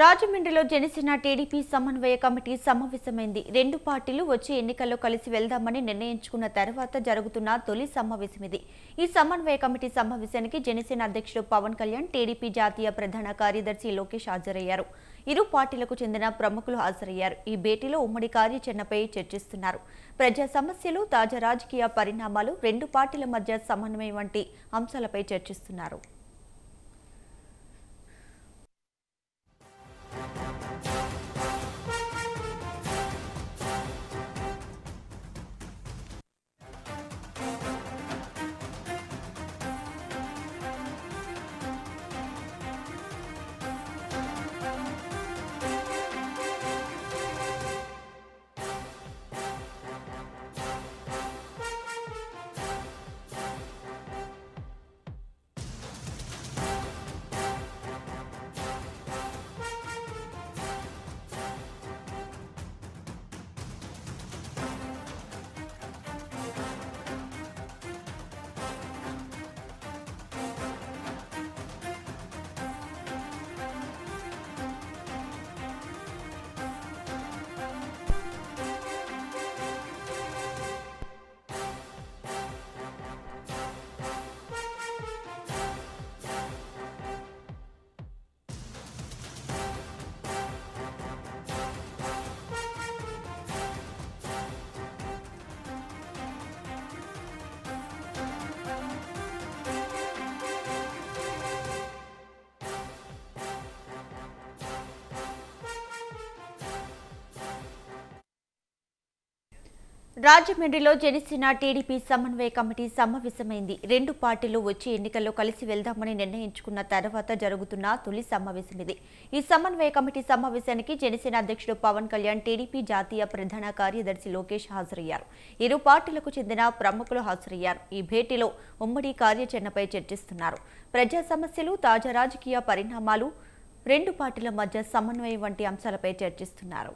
రాజమండ్రిలో జనసేన టీడీపీ సమన్వయ కమిటీ సమావేశమైంది. రెండు పార్టీలు వచ్చే ఎన్నికల్లో కలిసి వెళ్దామని నిర్ణయించుకున్న తర్వాత జరుగుతున్న తొలి సమావేశం ఇది. ఈ సమన్వయ కమిటీ సమావేశానికి జనసేన అధ్యక్షుడు పవన్ కళ్యాణ్, టీడీపీ జాతీయ ప్రధాన కార్యదర్శి లోకేష్ హాజరయ్యారు. ఇరు పార్టీలకు చెందిన ప్రముఖులు హాజరయ్యారు. ఈ భేటీలో ఉమ్మడి కార్యాచరణపై చర్చిస్తున్నారు. ప్రజా సమస్యలు, తాజా రాజకీయ పరిణామాలు, రెండు పార్టీల మధ్య సమన్వయం వంటి అంశాలపై చర్చిస్తున్నారు. రాజమండ్రిలో జనసేన టీడీపీ సమన్వయ కమిటీ సమావేశమైంది. రెండు పార్టీలు వచ్చే ఎన్నికల్లో కలిసి వెళ్దామని నిర్ణయించుకున్న తర్వాత జరుగుతున్న తొలి సమావేశం ఇది. ఈ సమన్వయ కమిటీ సమావేశానికి జనసేన అధ్యక్షుడు పవన్ కళ్యాణ్, టీడీపీ జాతీయ ప్రధాన కార్యదర్శి లోకేష్ హాజరయ్యారు. ఇరు పార్టీలకు చెందిన ప్రముఖులు హాజరయ్యారు. ఈ భేటీలో ఉమ్మడి కార్యాచరణపై చర్చిస్తున్నారు. ప్రజా సమస్యలు, తాజా రాజకీయ పరిణామాలు, రెండు పార్టీల మధ్య సమన్వయం వంటి అంశాలపై చర్చిస్తున్నారు.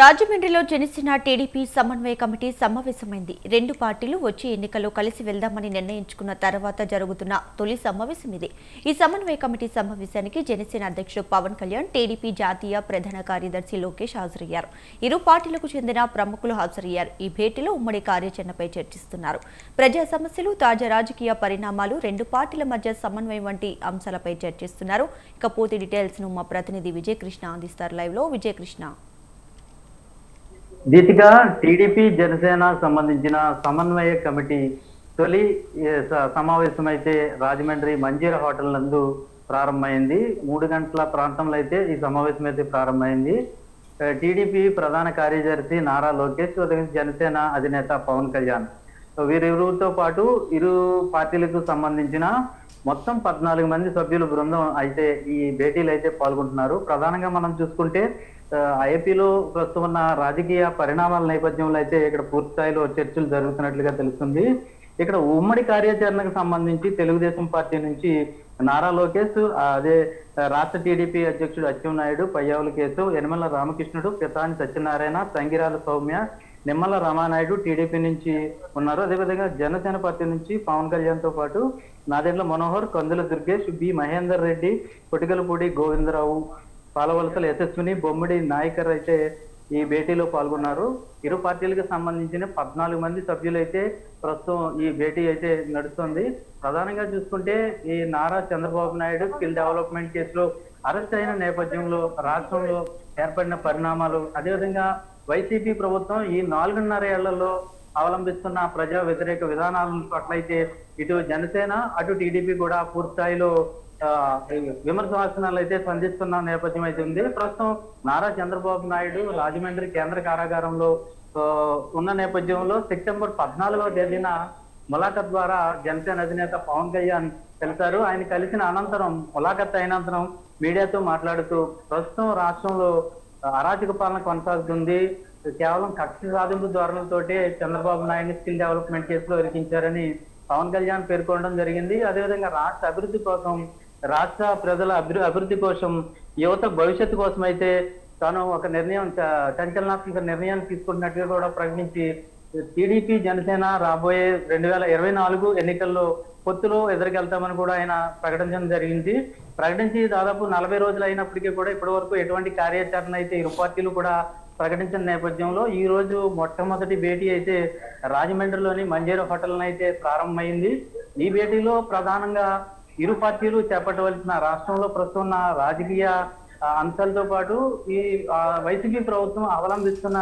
రాజమండ్రిలో జనసేన టీడీపీ సమన్వయ కమిటీ సమావేశమైంది. రెండు పార్టీలు వచ్చే ఎన్నికల్లో కలిసి వెళ్దామని నిర్ణయించుకున్న తర్వాత జరుగుతున్న తొలి సమావేశం ఇది. ఈ సమన్వయ కమిటీ సమావేశానికి జనసేన అధ్యక్షుడు పవన్ కళ్యాణ్, టీడీపీ జాతీయ ప్రధాన కార్యదర్శి లోకేష్ హాజరయ్యారు. ఇరు పార్టీలకు చెందిన ప్రముఖులు హాజరయ్యారు. ఈ భేటీలో ఉమ్మడి కార్యాచరణపై చర్చిస్తున్నారు. ప్రజా సమస్యలు, తాజా రాజకీయ పరిణామాలు, రెండు పార్టీల మధ్య సమన్వయం వంటి అంశాలపై చర్చిస్తున్నారు. ఇక పూర్తి డీటెయిల్స్ ను మా ప్రతినిధి విజయకృష్ణ అందిస్తారు. లైవ్ లో విజయకృష్ణ. దీతిగా టీడీపీ జనసేన సంబంధించిన సమన్వయ కమిటీ తొలి సమావేశం అయితే రాజమండ్రి మంజీరా హోటల్ నందు ప్రారంభమైంది. 3 గంటల ప్రాంతంలో అయితే ఈ సమావేశం అయితే ప్రారంభమైంది. టీడీపీ ప్రధాన కార్యదర్శి నారా లోకేష్, జనసేన అధినేత పవన్ కళ్యాణ్ వీరిరువురితో పాటు ఇరు పార్టీలకు సంబంధించిన మొత్తం 14 మంది సభ్యుల బృందం అయితే ఈ భేటీలు అయితే పాల్గొంటున్నారు. ప్రధానంగా మనం చూసుకుంటే ఐఏపీలో ప్రస్తుతం ఉన్న రాజకీయ పరిణామాల నేపథ్యంలో అయితే ఇక్కడ పూర్తి స్థాయిలో చర్చలు జరుగుతున్నట్లుగా తెలుస్తుంది. ఇక్కడ ఉమ్మడి కార్యాచరణకు సంబంధించి తెలుగుదేశం పార్టీ నుంచి నారా లోకేష్, అదే రాష్ట్ర టీడీపీ అధ్యక్షుడు అచ్చెన్నాయుడు, పయ్యావుల కేశవ్, యనమల రామకృష్ణుడు, పితాని సత్యనారాయణ, తంగిరాల సౌమ్య, నిమ్మల రామానాయుడు టీడీపీ నుంచి ఉన్నారు. అదేవిధంగా జనసేన పార్టీ నుంచి పవన్ కళ్యాణ్ తో పాటు నాదెండ్ల మనోహర్, కందుల దుర్గేష్, బి మహేందర్ రెడ్డి, పుటికలపూడి గోవిందరావు, పాలవలసల యశస్విని, బొమ్మిడి నాయకర్ అయితే ఈ భేటీలో పాల్గొన్నారు. ఇరు పార్టీలకు సంబంధించిన 14 మంది సభ్యులైతే ప్రస్తుతం ఈ భేటీ అయితే నడుస్తుంది. ప్రధానంగా చూసుకుంటే ఈ నారా చంద్రబాబు నాయుడు స్కిల్ డెవలప్మెంట్ కేసులో అరెస్ట్ అయిన నేపథ్యంలో రాష్ట్రంలో ఏర్పడిన పరిణామాలు, అదేవిధంగా వైసీపీ ప్రభుత్వం ఈ 4.5 ఏళ్లలో అవలంబిస్తున్న ప్రజా వ్యతిరేక విధానాలను పట్లైతే ఇటు జనసేన అటు టీడీపీ కూడా పూర్తిస్థాయిలో విమర్శనాలు అయితే సంధిస్తున్న నేపథ్యం అయితే ఉంది. ప్రస్తుతం నారా చంద్రబాబు నాయుడు రాజమండ్రి కేంద్ర కారాగారంలో ఉన్న నేపథ్యంలో సెప్టెంబర్ 14వ తేదీన ములాఖత్ ద్వారా జనసేన అధినేత పవన్ కళ్యాణ్ తెలిపారు. ఆయన కలిసిన అనంతరం ములాఖత్ అయినంతరం మీడియాతో మాట్లాడుతూ ప్రస్తుతం రాష్ట్రంలో అరాచక పాలన కొనసాగుతుంది, కేవలం కక్ష సాధింపు ధోరణితోటే చంద్రబాబు నాయుడు స్కిల్ డెవలప్మెంట్ కేసులో ఇరికించారని పవన్ కళ్యాణ్ పేర్కొనడం జరిగింది. అదేవిధంగా రాష్ట్ర అభివృద్ధి కోసం, రాష్ట్ర ప్రజల అభివృద్ధి కోసం, యువత భవిష్యత్తు కోసం అయితే తాను ఒక నిర్ణయం, సంచలనాత్మక నిర్ణయాన్ని తీసుకున్నట్టుగా కూడా ప్రకటించి టీడీపీ జనసేన రాబోయే 2024 ఎన్నికల్లో పొత్తులో ఎదురుకెళ్తామని కూడా ఆయన ప్రకటించడం జరిగింది. ప్రకటించి దాదాపు 40 రోజులు అయినప్పటికీ కూడా ఇప్పటి వరకు ఎటువంటి కార్యాచరణ అయితే ఇరు పార్టీలు కూడా ప్రకటించిన నేపథ్యంలో ఈ రోజు మొట్టమొదటి భేటీ అయితే రాజమండ్రిలోని మంజేరు హోటల్ అయితే ప్రారంభమైంది. ఈ భేటీలో ప్రధానంగా ఇరు పార్టీలు చేపట్టవలసిన, రాష్ట్రంలో ప్రస్తుతం ఉన్న రాజకీయ అంశాలతో పాటు ఈ వైసీపీ ప్రభుత్వం అవలంబిస్తున్న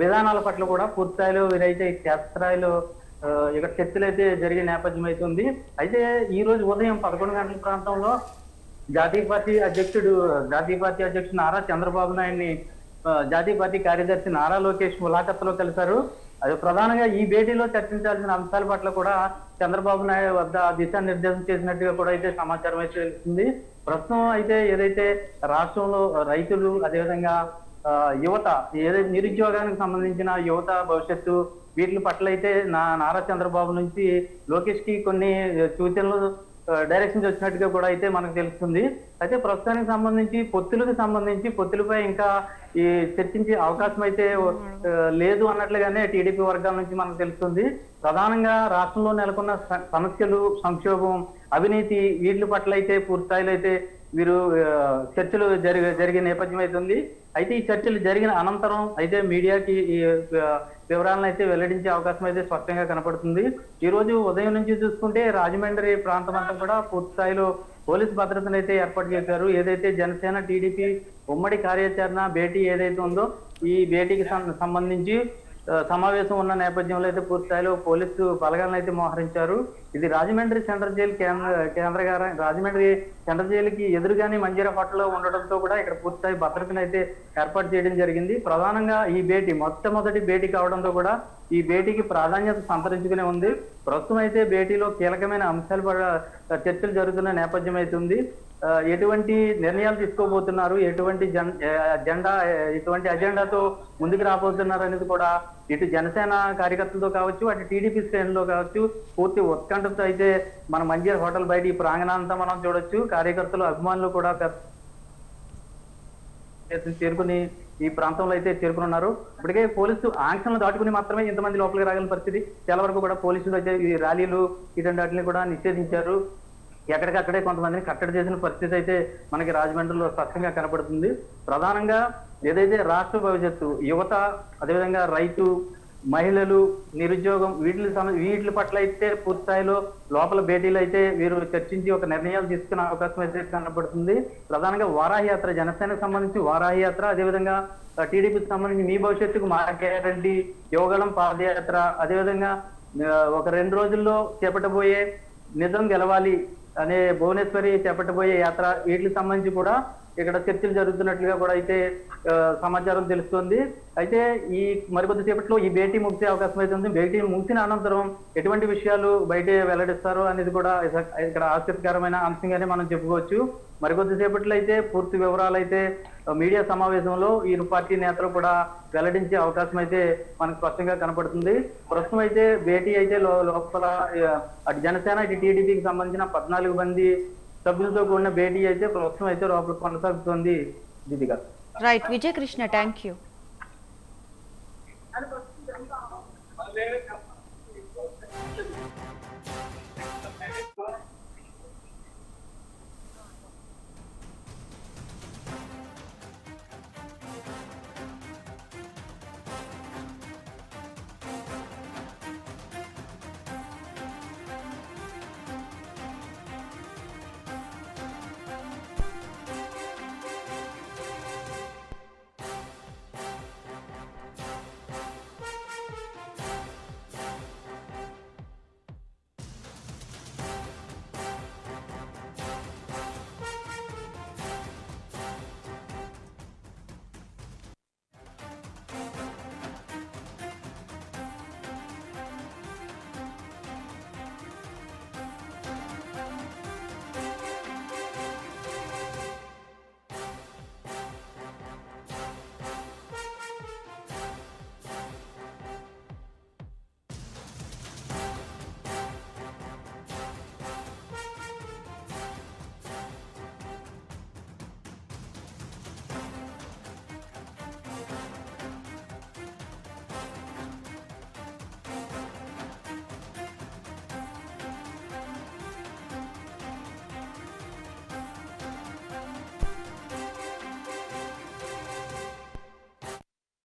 విధానాల పట్ల కూడా పూర్తిస్థాయిలో వీరైతే క్షేత్రస్థాయిలో ఇక్కడ చర్చలు అయితే జరిగే నేపథ్యం అవుతుంది. అయితే ఈ రోజు ఉదయం 11 గంటల ప్రాంతంలో జాతీయ పార్టీ అధ్యక్షుడు నారా చంద్రబాబు నాయుడిని జాతీయ పార్టీ కార్యదర్శి నారా లోకేష్ ములాఖత్లో కలిశారు. అది ప్రధానంగా ఈ భేటీలో చర్చించాల్సిన అంశాల పట్ల కూడా చంద్రబాబు నాయుడు వద్ద దిశానిర్దేశం చేసినట్టుగా కూడా అయితే సమాచారం అయితే తెలుస్తుంది. ప్రస్తుతం అయితే ఏదైతే రాష్ట్రంలో రైతులు, అదేవిధంగా యువత, ఏదైతే నిరుద్యోగానికి సంబంధించిన యువత భవిష్యత్తు, వీటి పట్ల అయితే నారా చంద్రబాబు నుంచి లోకేష్ కి కొన్ని సూచనలు, డైరెక్షన్స్ వచ్చినట్టుగా కూడా అయితే మనకు తెలుస్తుంది. అయితే ప్రస్తుతానికి సంబంధించి పొత్తులపై ఇంకా ఈ చర్చించే అవకాశం అయితే లేదు అన్నట్లుగానే టీడీపీ వర్గాల నుంచి మనకు తెలుస్తుంది. ప్రధానంగా రాష్ట్రంలో నెలకొన్న సమస్యలు, సంక్షోభం, అవినీతి, వీటి పట్ల అయితే పూర్తిస్థాయిలో అయితే వీరు చర్చలు జరిగే నేపథ్యం అవుతుంది. అయితే ఈ చర్చలు జరిగిన అనంతరం అయితే మీడియాకి ఈ వివరాలను అయితే వెల్లడించే అవకాశం అయితే స్పష్టంగా కనపడుతుంది. ఈ రోజు ఉదయం నుంచి చూసుకుంటే రాజమండ్రి ప్రాంతం అంతా కూడా పూర్తి స్థాయిలో పోలీస్ భద్రతను అయితే ఏర్పాటు చేశారు. ఏదైతే జనసేన టీడీపీ ఉమ్మడి కార్యాచరణ భేటీ ఏదైతే ఉందో ఈ భేటీకి సంబంధించి సమావేశం ఉన్న నేపథ్యంలో అయితే పూర్తి స్థాయిలో పోలీసు బలగాలను అయితే మోహరించారు. ఇది రాజమండ్రి సెంట్రల్ జైలుకి ఎదురుగానే మంజీరా హోటల్లో ఉండడంతో కూడా ఇక్కడ పూర్తి స్థాయి భద్రతను అయితే ఏర్పాటు చేయడం జరిగింది. ప్రధానంగా ఈ భేటీ మొట్టమొదటి భేటీ కావడంతో కూడా ఈ భేటీకి ప్రాధాన్యత సంతరించుకునే ఉంది. ప్రస్తుతం అయితే భేటీలో కీలకమైన అంశాలు చర్చలు జరుగుతున్న నేపథ్యం అవుతుంది. ఎటువంటి నిర్ణయాలు తీసుకోబోతున్నారు, ఎటువంటి ఎటువంటి అజెండాతో ముందుకు రాబోతున్నారు అనేది కూడా ఇటు జనసేన కార్యకర్తలతో కావచ్చు, అటు టీడీపీ శ్రేణుల్లో కావచ్చు పూర్తి ఉత్కంఠతో అయితే మన మంజీరా హోటల్ బయట ఈ ప్రాంగణాంతా మనం చూడొచ్చు. కార్యకర్తలు, అభిమానులు కూడా చేరుకుని ఈ ప్రాంతంలో అయితే చేరుకున్నారు. ఇప్పటికే పోలీసు ఆంక్షలను దాటుకుని మాత్రమే ఇంతమంది లోపలికి రాగలిగిన పరిస్థితి. చాలా వరకు కూడా పోలీసులు అయితే ఈ ర్యాలీలు ఇటువంటి వాటిని కూడా నిషేధించారు. ఎక్కడికక్కడే కొంతమందిని కట్టడి చేసిన పరిస్థితి అయితే మనకి రాజమండ్రిలో స్పష్టంగా కనపడుతుంది. ప్రధానంగా ఏదైతే రాష్ట్ర భవిష్యత్తు, యువత, అదేవిధంగా రైతు, మహిళలు, నిరుద్యోగం, వీటి పట్ల అయితే పూర్తి స్థాయిలో లోపల భేటీలు అయితే వీరు చర్చించి ఒక నిర్ణయాలు తీసుకునే అవకాశం అయితే కనపడుతుంది. ప్రధానంగా వారాహయాత్ర, జనసేనకు సంబంధించి వారాహయాత్ర, అదేవిధంగా టీడీపీకి సంబంధించి మీ భవిష్యత్తుకు మా గ్యారంటీ, యోగళం పాదయాత్ర, అదేవిధంగా ఒక 2 రోజుల్లో చేపట్టబోయే నిజం గెలవాలి అనే భువనేశ్వరి చేపట్టబోయే యాత్ర, వీటికి సంబంధించి కూడా ఇక్కడ చర్చలు జరుగుతున్నట్లుగా కూడా అయితే సమాచారం తెలుస్తుంది. అయితే ఈ మరికొద్దిసేపట్లో ఈ భేటీ ముగిసే అవకాశం అయితే ఉంది. భేటీ ముగిసిన అనంతరం ఎటువంటి విషయాలు బయట వెల్లడిస్తారు అనేది కూడా ఇక్కడ ఆసక్తికరమైన అంశంగానే మనం చెప్పుకోవచ్చు. మరికొద్దిసేపట్లో అయితే పూర్తి వివరాలు అయితే మీడియా సమావేశంలో ఇరు పార్టీ నేతలు కూడా వెల్లడించే అవకాశం అయితే మనకు స్పష్టంగా కనపడుతుంది. ప్రస్తుతం అయితే భేటీ అయితే లోపల అటు జనసేన, ఇటు టీడీపీకి సంబంధించిన 14 మంది సభ్యులతో కూడిన భేటీ అయితే ప్రస్తుతం అయితే లోపల కొనసాగుతుంది. దిదిగా రైట్ విజయకృష్ణ, థ్యాంక్ యూ.